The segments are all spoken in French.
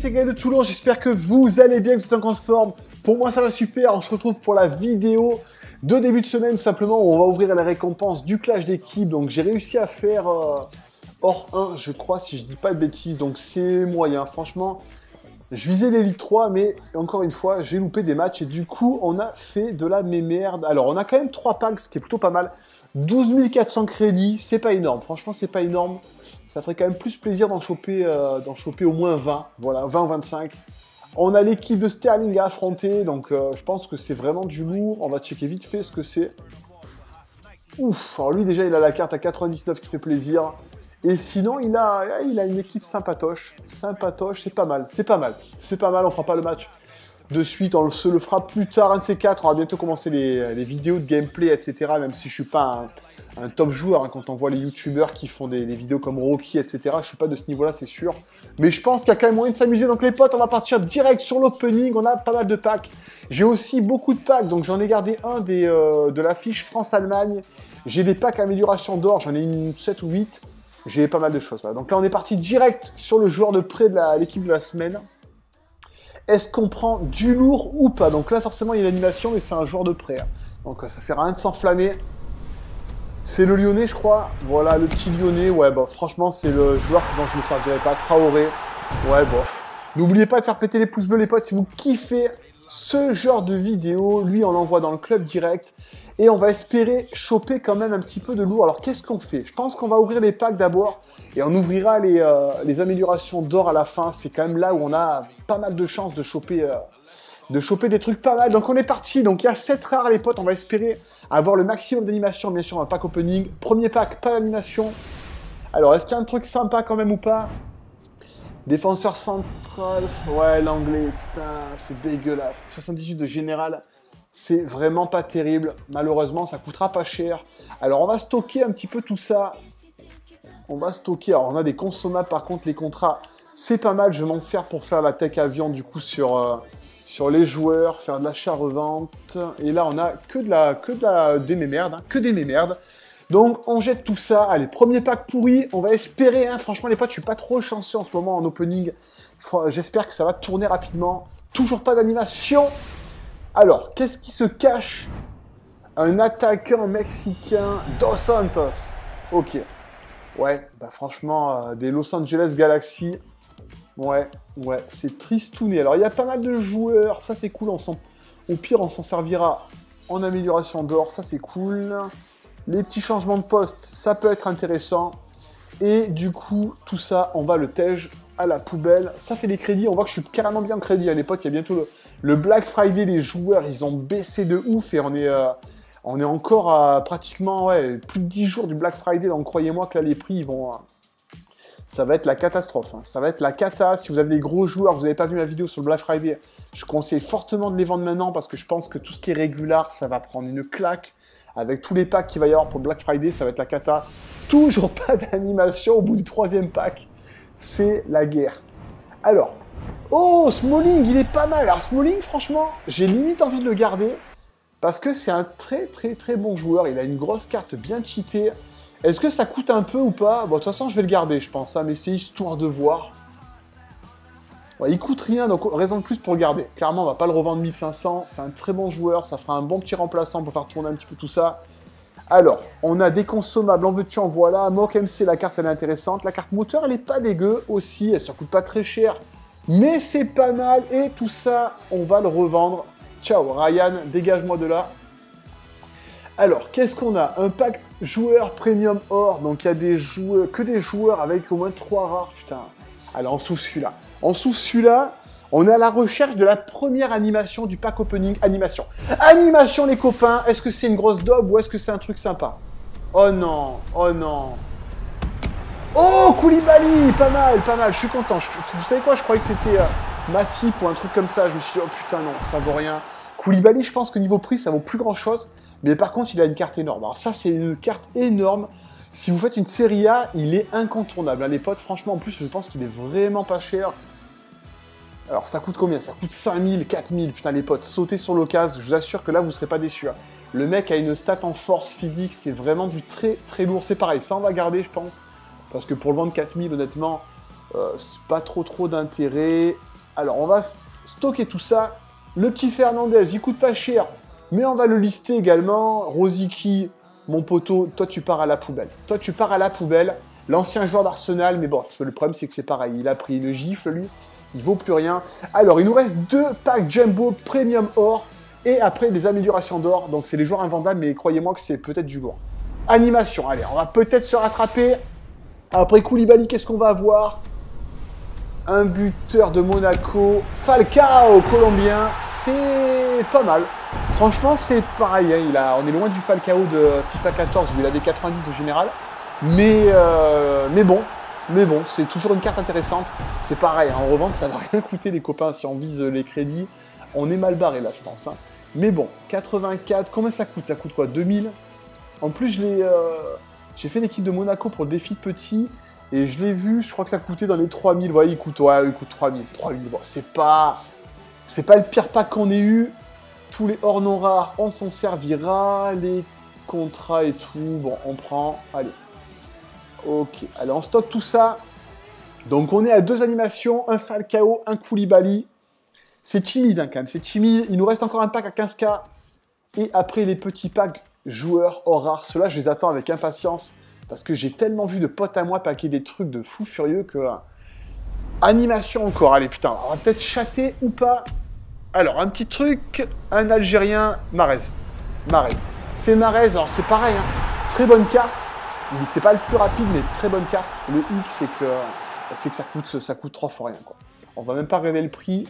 c'est Gaël de Toulon, j'espère que vous allez bien, que vous êtes en grande forme. Pour moi ça va super, on se retrouve pour la vidéo de début de semaine tout simplement où on va ouvrir la récompense du clash d'équipe. Donc j'ai réussi à faire hors 1 je crois si je dis pas de bêtises, donc c'est moyen franchement. Je visais l'élite 3 mais encore une fois j'ai loupé des matchs et du coup on a fait de la mémerde. Alors on a quand même 3 packs ce qui est plutôt pas mal, 12 400 crédits, c'est pas énorme, franchement c'est pas énorme. Ça ferait quand même plus plaisir d'en choper, au moins 20, voilà, 20 ou 25. On a l'équipe de Sterling à affronter, donc je pense que c'est vraiment du lourd. On va checker vite fait ce que c'est. Ouf, alors lui déjà il a la carte à 99 qui fait plaisir. Et sinon il a une équipe sympatoche, c'est pas mal, on fera pas le match de suite, on se le fera plus tard, un de ces quatre. On va bientôt commencer les vidéos de gameplay, etc. Même si je suis pas un top joueur, hein, quand on voit les youtubeurs qui font des vidéos comme Rocky, etc. Je suis pas de ce niveau-là, c'est sûr. Mais je pense qu'il y a quand même moyen de s'amuser. Donc les potes, on va partir direct sur l'opening. On a pas mal de packs. J'ai aussi beaucoup de packs. Donc j'en ai gardé un de la fiche France-Allemagne. J'ai des packs amélioration d'or. J'en ai une 7 ou 8. J'ai pas mal de choses. Voilà. Donc là, on est parti direct sur le joueur de près de l'équipe de la semaine. Est-ce qu'on prend du lourd ou pas? Donc là, forcément, il y a l'animation et c'est un joueur de prêt. Donc ça sert à rien de s'enflammer. C'est le Lyonnais, je crois. Voilà, le petit Lyonnais. Ouais, bah, franchement, c'est le joueur dont je ne me servirai pas. Traoré. Ouais, bof. N'oubliez pas de faire péter les pouces bleus, les potes, si vous kiffez ce genre de vidéo. Lui, on l'envoie dans le club direct. Et on va espérer choper quand même un petit peu de lourd. Alors, qu'est-ce qu'on fait? Je pense qu'on va ouvrir les packs d'abord. Et on ouvrira les améliorations d'or à la fin. C'est quand même là où on a pas mal de chances de choper des trucs pas mal. Donc, on est parti. Donc, il y a 7 rares, les potes. On va espérer avoir le maximum d'animation. Bien sûr, un pack opening. Premier pack, pas d'animation. Alors, est-ce qu'il y a un truc sympa quand même ou pas? Défenseur central. Ouais, l'anglais. Putain, c'est dégueulasse. 78 de général. C'est vraiment pas terrible. Malheureusement, ça coûtera pas cher. Alors, on va stocker un petit peu tout ça. On va stocker. Alors, on a des consommables. Par contre, les contrats, c'est pas mal. Je m'en sers pour faire la tech avion, du coup, sur les joueurs, faire de l'achat-revente. Et là, on a que des mémerdes. Hein, que des mémerdes. Donc, on jette tout ça. Allez, premier pack pourri. On va espérer. Hein. Franchement, les potes, je suis pas trop chanceux en ce moment en opening. J'espère que ça va tourner rapidement. Toujours pas d'animation. Alors, qu'est-ce qui se cache? Un attaquant mexicain, Dos Santos. Ok. Ouais, bah franchement, des Los Angeles Galaxy. Ouais, c'est tristouné. Alors, il y a pas mal de joueurs. Ça, c'est cool. Au pire, on s'en servira en amélioration d'or. Ça, c'est cool. Les petits changements de poste, ça peut être intéressant. Et du coup, tout ça, on va le tège à la poubelle. Ça fait des crédits. On voit que je suis carrément bien en crédit. À l'époque, il y a bientôt le Black Friday, les joueurs, ils ont baissé de ouf et on est encore à pratiquement plus de 10 jours du Black Friday. Donc croyez-moi que là, les prix, ils vont... ça va être la catastrophe. Hein. Ça va être la cata. Si vous avez des gros joueurs, vous n'avez pas vu ma vidéo sur le Black Friday, je conseille fortement de les vendre maintenant parce que je pense que tout ce qui est régulier, ça va prendre une claque. Avec tous les packs qu'il va y avoir pour Black Friday, ça va être la cata. Toujours pas d'animation au bout du 3e pack. C'est la guerre. Alors... oh, Smolling, il est pas mal. Alors Smolling, franchement, j'ai limite envie de le garder parce que c'est un très bon joueur. Il a une grosse carte bien cheatée. Est-ce que ça coûte un peu ou pas? Bon, de toute façon, je vais le garder, je pense. Hein, mais c'est histoire de voir. Ouais, il coûte rien, donc raison de plus pour le garder. Clairement, on va pas le revendre 1500. C'est un très bon joueur. Ça fera un bon petit remplaçant pour faire tourner un petit peu tout ça. Alors, on a des consommables, en veux-tu, en voilà. Mock MC, la carte, elle est intéressante. La carte moteur, elle est pas dégueu aussi. Elle ne coûte pas très cher. Mais c'est pas mal, et tout ça, on va le revendre. Ciao, Ryan, dégage-moi de là. Alors, qu'est-ce qu'on a? Un pack joueur premium or, donc il y a que des joueurs avec au moins 3 rares, putain. Alors, on s'ouvre celui-là. On est à la recherche de la première animation du pack opening. Animation. Animation, les copains. Est-ce que c'est une grosse daube ou est-ce que c'est un truc sympa? Oh non, oh non. Oh, Koulibaly, pas mal, je suis content. Vous savez quoi, je croyais que c'était Matip ou un truc comme ça. Je me suis dit, oh putain, non, ça vaut rien. Koulibaly, je pense que niveau prix, ça vaut plus grand-chose. Mais par contre, il a une carte énorme. Alors ça, c'est une carte énorme. Si vous faites une série A, il est incontournable. Hein, les potes, franchement, en plus, je pense qu'il est vraiment pas cher. Alors, ça coûte combien? Ça coûte 5000, 4000, putain, les potes, sautez sur l'occasion. Je vous assure que là, vous ne serez pas déçus. Hein. Le mec a une stat en force physique. C'est vraiment du très lourd. C'est pareil, ça, on va garder, je pense. Parce que pour le vendre 4000, honnêtement, c'est pas trop d'intérêt. Alors, on va stocker tout ça. Le petit Fernandez, il coûte pas cher, mais on va le lister également. Rosiki, mon poteau, toi, tu pars à la poubelle. Toi, tu pars à la poubelle. L'ancien joueur d'Arsenal, mais bon, le problème, c'est que c'est pareil. Il a pris une gifle, lui. Il vaut plus rien. Alors, il nous reste 2 packs Jumbo Premium Or et après des améliorations d'or. Donc, c'est les joueurs invendables, mais croyez-moi que c'est peut-être du lourd. Animation, allez, on va peut-être se rattraper. Après Koulibaly, qu'est-ce qu'on va avoir? Un buteur de Monaco, Falcao, colombien, c'est pas mal. Franchement, c'est pareil, hein. On est loin du Falcao de FIFA 14, où il avait 90 au général. Mais bon, c'est toujours une carte intéressante. C'est pareil, hein. En revente, ça va rien coûter, les copains, si on vise les crédits. On est mal barré là, je pense, hein. Mais bon, 84, combien ça coûte? Ça coûte quoi, 2000? En plus, j'ai fait l'équipe de Monaco pour le défi de petit. Et je l'ai vu, je crois que ça coûtait dans les 3000. Vous voyez, il coûte 3000. 3000, bon, c'est pas le pire pack qu'on ait eu. Tous les hors non rares, on s'en servira. Les contrats et tout, bon, on prend. Allez. Ok, allez, on stocke tout ça. Donc, on est à 2 animations, un Falcao, un Koulibaly. C'est timide, hein, quand même, c'est timide. Il nous reste encore un pack à 15K. Et après, les petits packs joueurs hors rares. Ceux-là, je les attends avec impatience. Parce que j'ai tellement vu de potes à moi paquer des trucs de fou furieux que... Animation encore, allez putain, on va peut-être chatter ou pas. Alors, un petit truc, un Algérien, Mahrez. C'est Mahrez, alors c'est pareil, hein. Très bonne carte. C'est pas le plus rapide, mais très bonne carte. Le hic, c'est que ça coûte 3 fois rien, quoi. On va même pas regarder le prix.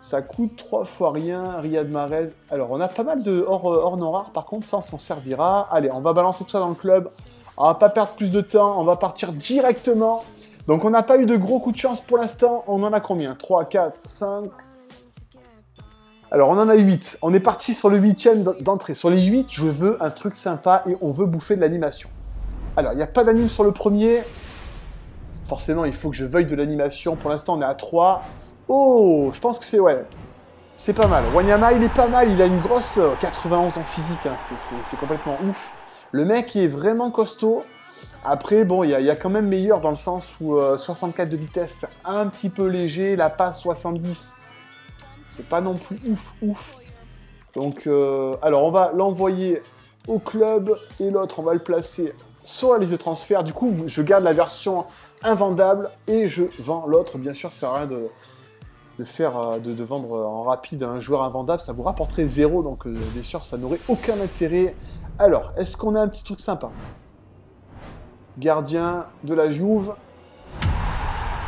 Ça coûte 3 fois rien, Riyad Mahrez. Alors, on a pas mal de hors non rares, par contre, ça, on s'en servira. Allez, on va balancer tout ça dans le club. On va pas perdre plus de temps, on va partir directement. Donc on n'a pas eu de gros coups de chance pour l'instant. On en a combien? 3, 4, 5... Alors on en a 8. On est parti sur le 8e d'entrée. Sur les 8, je veux un truc sympa et on veut bouffer de l'animation. Alors il n'y a pas d'anime sur le premier. Forcément, il faut que je veuille de l'animation. Pour l'instant, on est à 3. Oh, je pense que c'est... Ouais, c'est pas mal. Wanyama, il est pas mal. Il a une grosse 91 en physique. Hein. C'est complètement ouf. Le mec est vraiment costaud. Après, bon, il y a quand même meilleur dans le sens où 64 de vitesse, un petit peu léger. La passe 70, c'est pas non plus ouf. Donc, alors on va l'envoyer au club et l'autre, on va le placer sur la liste de transfert. Du coup, je garde la version invendable et je vends l'autre. Bien sûr, ça sert à rien de vendre en rapide un joueur invendable. Ça vous rapporterait 0, donc bien sûr, ça n'aurait aucun intérêt. Alors, est-ce qu'on a un petit truc sympa? Gardien de la Juve.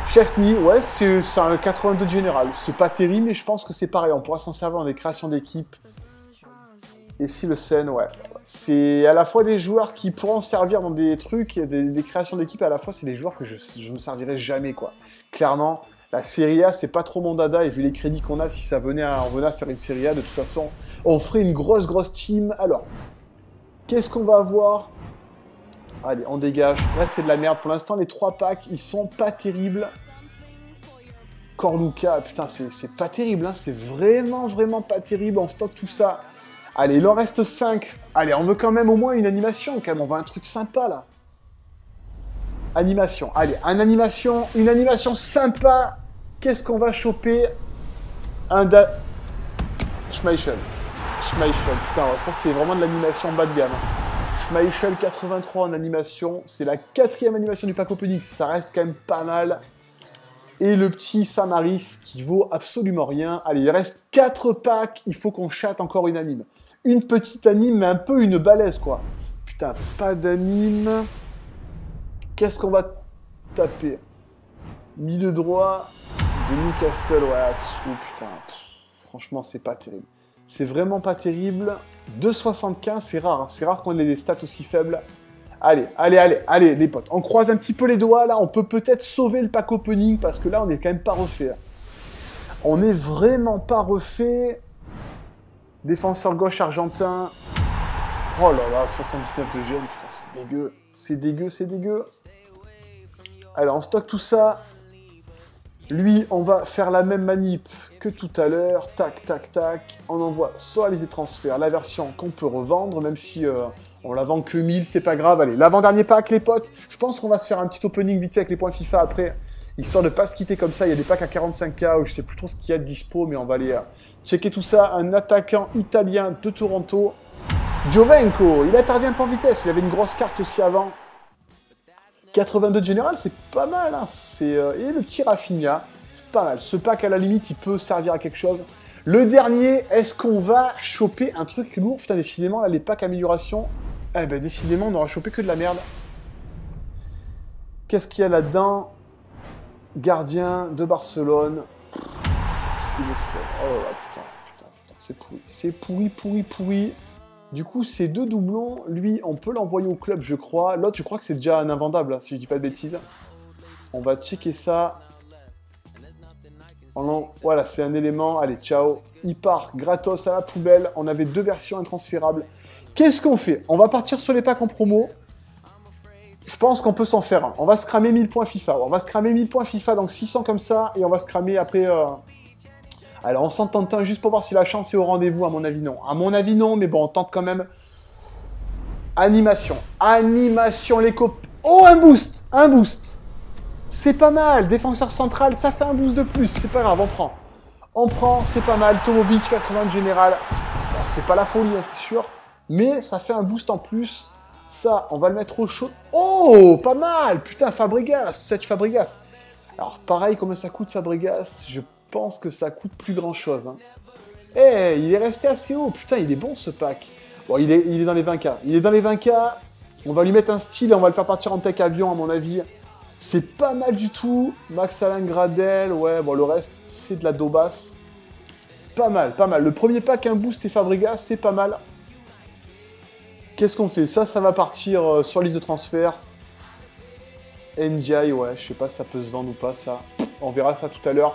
Chesney, ouais, c'est un 82 de général. C'est pas terrible, mais je pense que c'est pareil. On pourra s'en servir dans des créations d'équipe. Et si le Sen, ouais. C'est à la fois des joueurs qui pourront servir dans des trucs, des créations d'équipe, à la fois, c'est des joueurs que je me servirai jamais, quoi. Clairement, la Serie A, c'est pas trop mon dada. Et vu les crédits qu'on a, si ça venait on venait à faire une Serie A, de toute façon, on ferait une grosse team. Alors... Qu'est-ce qu'on va avoir? Allez, on dégage. Là, c'est de la merde. Pour l'instant, les 3 packs, ils sont pas terribles. Corluca, putain, c'est pas terrible. Hein. C'est vraiment pas terrible. On stocke tout ça. Allez, il en reste 5. Allez, on veut quand même au moins une animation. Quand même, on veut un truc sympa, là. Animation. Allez, une animation sympa. Qu'est-ce qu'on va choper? Schmeichel, putain, ça c'est vraiment de l'animation bas de gamme. Schmeichel 83 en animation, c'est la 4e animation du pack opening, ça reste quand même pas mal. Et le petit Samaris qui vaut absolument rien. Allez, il reste 4 packs, il faut qu'on chatte encore une anime. Une petite anime, mais un peu une balèze quoi. Putain, pas d'anime. Qu'est-ce qu'on va taper? Milieu droit de Newcastle, ouais, là-dessous, putain. Franchement, c'est pas terrible. C'est vraiment pas terrible. 2,75, c'est rare. Hein. C'est rare qu'on ait des stats aussi faibles. Allez, les potes. On croise un petit peu les doigts, là. On peut peut-être sauver le pack opening, parce que là, on n'est quand même pas refait. Hein. On n'est vraiment pas refait. Défenseur gauche argentin. Oh là là, 79 de GM. Putain, c'est dégueu. C'est dégueu. Alors, on stocke tout ça. Lui, on va faire la même manip que tout à l'heure. Tac. On envoie soit les transferts, la version qu'on peut revendre, même si on la vend que 1000, c'est pas grave. Allez, l'avant-dernier pack, les potes. Je pense qu'on va se faire un petit opening vite fait avec les points FIFA après. histoire de ne pas se quitter comme ça. Il y a des packs à 45K ou je ne sais plus trop ce qu'il y a de dispo, mais on va aller checker tout ça. Un attaquant italien de Toronto, Giovinco. Il a tardé un peu en vitesse, il avait une grosse carte aussi avant. 82 de général, c'est pas mal. Hein. Et le petit Rafinha, c'est pas mal. Ce pack, à la limite, il peut servir à quelque chose. Le dernier, est-ce qu'on va choper un truc lourd? Putain, décidément, là, les packs amélioration, eh ben, décidément, on n'aura chopé que de la merde. Qu'est-ce qu'il y a là-dedans? Gardien de Barcelone. C'est le seul. Oh là, putain, c'est pourri. C'est pourri. Du coup, ces deux doublons, lui, on peut l'envoyer au club, je crois. L'autre, je crois que c'est déjà un invendable, si je dis pas de bêtises. On va checker ça. Voilà, c'est un élément. Allez, ciao. Il part gratos à la poubelle. On avait deux versions intransférables. Qu'est-ce qu'on fait? On va partir sur les packs en promo. Je pense qu'on peut s'en faire un. On va se cramer 1000 points FIFA. On va se cramer 1000 points FIFA, donc 600 comme ça. Et on va se cramer après... Alors, on s'en tente un juste pour voir si la chance est au rendez-vous. À mon avis, non. À mon avis, non, mais bon, on tente quand même. Animation. Animation, les copains. Oh, un boost. Un boost. C'est pas mal. Défenseur central, ça fait un boost de plus. C'est pas grave, on prend. On prend, c'est pas mal. Tomovic, 80 de général. Bon, c'est pas la folie, hein, c'est sûr. Mais ça fait un boost en plus. Ça, on va le mettre au chaud. Oh, pas mal. Putain, Fabregas. 7 Fabregas. Alors, pareil, combien ça coûte, Fabregas? Je pense que ça coûte plus grand chose. Hein. Hey, il est resté assez haut. Putain, il est bon ce pack. Bon, il est dans les 20K. Il est dans les 20K. On va lui mettre un style et on va le faire partir en tech avion, à mon avis. C'est pas mal du tout. Max alain Gradel. Ouais, bon, le reste, c'est de la daubasse. Pas mal, pas mal. Le premier pack, un boost et Fabregas, c'est pas mal. Qu'est-ce qu'on fait? Ça va partir sur liste de transfert. NGI, ouais, je sais pas si ça peut se vendre ou pas, ça. On verra ça tout à l'heure.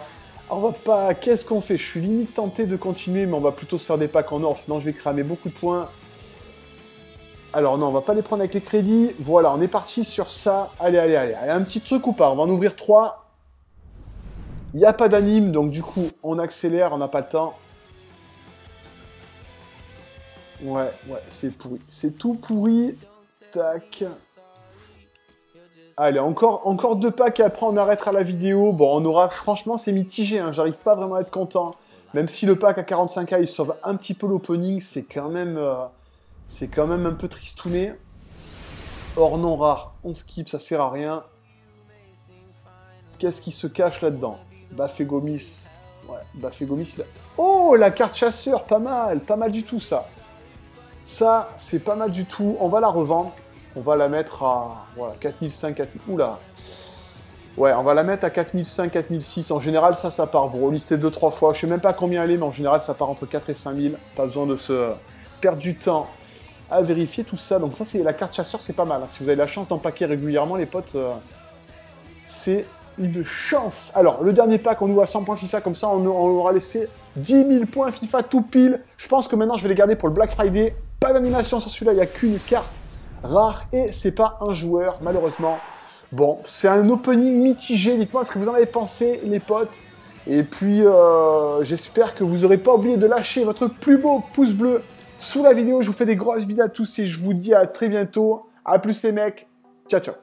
On va pas... Qu'est-ce qu'on fait? Je suis limite tenté de continuer, mais on va plutôt se faire des packs en or, sinon je vais cramer beaucoup de points. Alors non, on va pas les prendre avec les crédits. Voilà, on est parti sur ça. Allez, allez, allez. Un petit truc ou pas? On va en ouvrir 3. Il n'y a pas d'anime, donc du coup, on accélère, on n'a pas le temps. Ouais, ouais, c'est pourri. C'est tout pourri. Tac. Allez, encore deux packs et après on arrêtera la vidéo. Bon, on aura... Franchement, c'est mitigé, hein. J'arrive pas vraiment à être content. Même si le pack à 45K, il sauve un petit peu l'opening, c'est quand même un peu tristouné. Or non rare, on skip, ça sert à rien. Qu'est-ce qui se cache là-dedans? Baffé Gomis. Ouais, Baffé Gomis, là. Oh, la carte chasseur, pas mal. Pas mal du tout, ça. Ça, c'est pas mal du tout. On va la revendre. On va la mettre à voilà, 4005, 4000. Oula. Ouais, on va la mettre à 4005, 4006. En général, ça part. Vous relistez 2-3 fois. Je sais même pas combien elle est, mais en général, ça part entre 4 et 5000. Pas besoin de se perdre du temps à vérifier tout ça. Donc ça, c'est la carte chasseur, c'est pas mal. Hein. Si vous avez la chance d'empaquer régulièrement, les potes, c'est une chance. Alors, le dernier pack, on ouvre à 100 points FIFA. Comme ça, on aura laissé 10 000 points FIFA tout pile. Je pense que maintenant, je vais les garder pour le Black Friday. Pas d'animation sur celui-là. Il n'y a qu'une carte rare et c'est pas un joueur, malheureusement. Bon, c'est un opening mitigé. Dites-moi ce que vous en avez pensé, les potes. Et puis, j'espère que vous n'aurez pas oublié de lâcher votre plus beau pouce bleu sous la vidéo. Je vous fais des grosses bises à tous et je vous dis à très bientôt. À plus les mecs. Ciao, ciao.